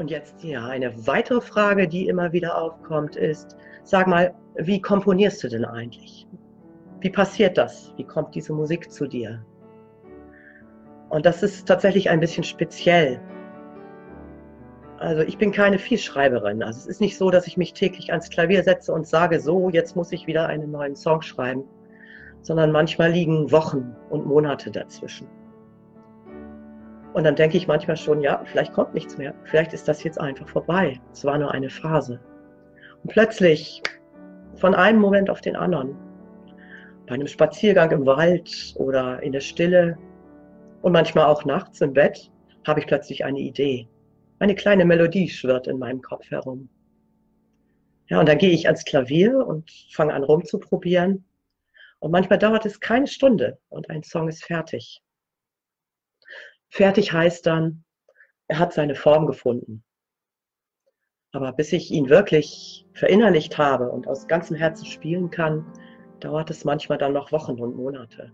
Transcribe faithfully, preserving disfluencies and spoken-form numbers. Und jetzt ja, eine weitere Frage, die immer wieder aufkommt, ist, sag mal, wie komponierst du denn eigentlich? Wie passiert das? Wie kommt diese Musik zu dir? Und das ist tatsächlich ein bisschen speziell. Also ich bin keine Vielschreiberin. Also es ist nicht so, dass ich mich täglich ans Klavier setze und sage, so, jetzt muss ich wieder einen neuen Song schreiben, sondern manchmal liegen Wochen und Monate dazwischen. Und dann denke ich manchmal schon, ja, vielleicht kommt nichts mehr. Vielleicht ist das jetzt einfach vorbei. Es war nur eine Phase. Und plötzlich, von einem Moment auf den anderen, bei einem Spaziergang im Wald oder in der Stille, und manchmal auch nachts im Bett, habe ich plötzlich eine Idee. Eine kleine Melodie schwirrt in meinem Kopf herum. Ja, und dann gehe ich ans Klavier und fange an rumzuprobieren. Und manchmal dauert es keine Stunde und ein Song ist fertig. Fertig heißt dann, er hat seine Form gefunden. Aber bis ich ihn wirklich verinnerlicht habe und aus ganzem Herzen spielen kann, dauert es manchmal dann noch Wochen und Monate.